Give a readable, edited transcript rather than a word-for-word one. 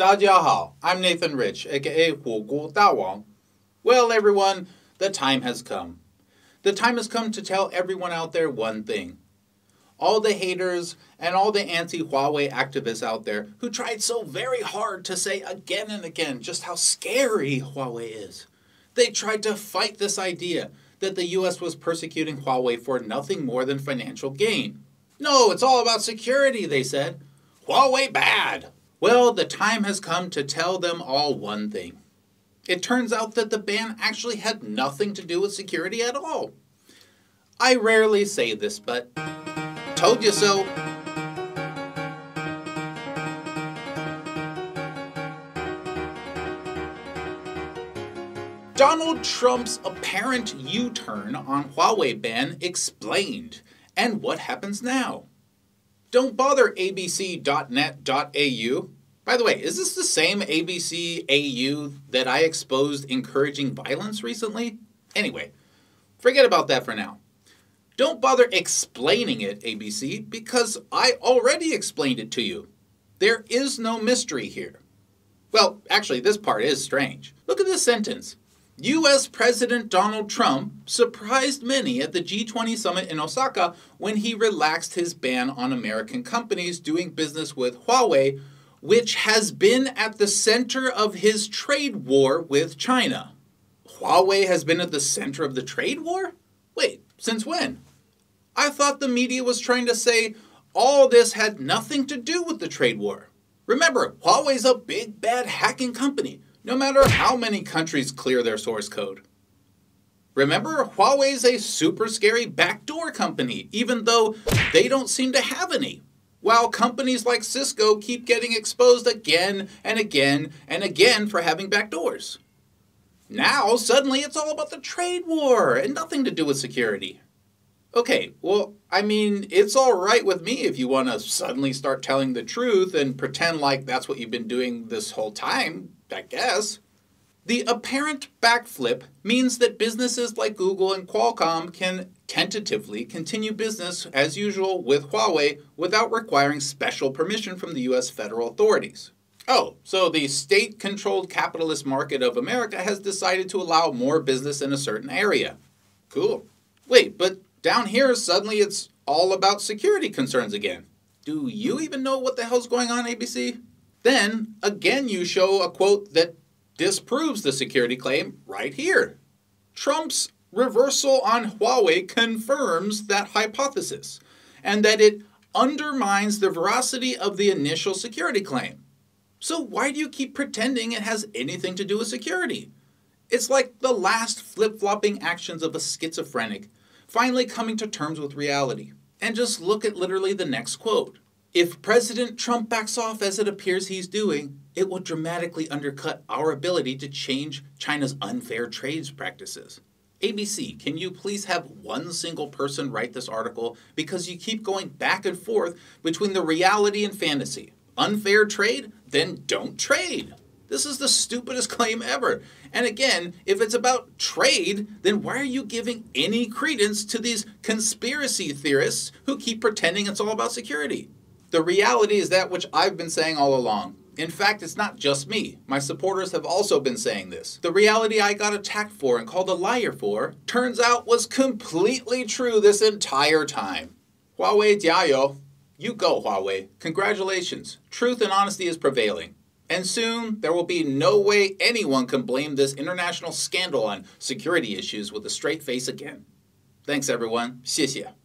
大家好, I'm Nathan Rich, aka Hu Guo Da Wang. Well everyone, the time has come. The time has come to tell everyone out there one thing. All the haters and all the anti-Huawei activists out there who tried so very hard to say again and again just how scary Huawei is. They tried to fight this idea that the US was persecuting Huawei for nothing more than financial gain. No, it's all about security, they said. Huawei bad! Well, the time has come to tell them all one thing. It turns out that the ban actually had nothing to do with security at all. I rarely say this, but told you so. Donald Trump's apparent U-turn on Huawei ban explained. And what happens now? Don't bother abc.net.au. By the way, is this the same ABC AU that I exposed encouraging violence recently? Anyway, forget about that for now. Don't bother explaining it, ABC, because I already explained it to you. There is no mystery here. Well, actually, this part is strange. Look at this sentence. U.S. President Donald Trump surprised many at the G20 summit in Osaka when he relaxed his ban on American companies doing business with Huawei, which has been at the center of his trade war with China. Huawei has been at the center of the trade war? Wait, since when? I thought the media was trying to say all this had nothing to do with the trade war. Remember, Huawei's a big, bad hacking company. No matter how many countries clear their source code. Remember, Huawei's a super scary backdoor company, even though they don't seem to have any. While companies like Cisco keep getting exposed again and again and again for having backdoors. Now, suddenly it's all about the trade war and nothing to do with security. Okay, well, I mean, it's all right with me if you want to suddenly start telling the truth and pretend like that's what you've been doing this whole time, I guess. The apparent backflip means that businesses like Google and Qualcomm can tentatively continue business as usual with Huawei without requiring special permission from the US federal authorities. Oh, so the state-controlled capitalist market of America has decided to allow more business in a certain area. Cool. Wait, but down here, suddenly it's all about security concerns again. Do you even know what the hell's going on, ABC? Then, again you show a quote that disproves the security claim right here. Trump's reversal on Huawei confirms that hypothesis, and that it undermines the veracity of the initial security claim. So why do you keep pretending it has anything to do with security? It's like the last flip-flopping actions of a schizophrenic finally coming to terms with reality. And just look at literally the next quote. If President Trump backs off as it appears he's doing, it will dramatically undercut our ability to change China's unfair trade practices. ABC, can you please have one single person write this article because you keep going back and forth between the reality and fantasy. Unfair trade? Then don't trade. This is the stupidest claim ever. And again, if it's about trade, then why are you giving any credence to these conspiracy theorists who keep pretending it's all about security? The reality is that which I've been saying all along. In fact, it's not just me. My supporters have also been saying this. The reality I got attacked for and called a liar for, turns out was completely true this entire time. Huawei jiayou. You go, Huawei. Congratulations. Truth and honesty is prevailing. And soon, there will be no way anyone can blame this international scandal on security issues with a straight face again. Thanks, everyone. 谢谢.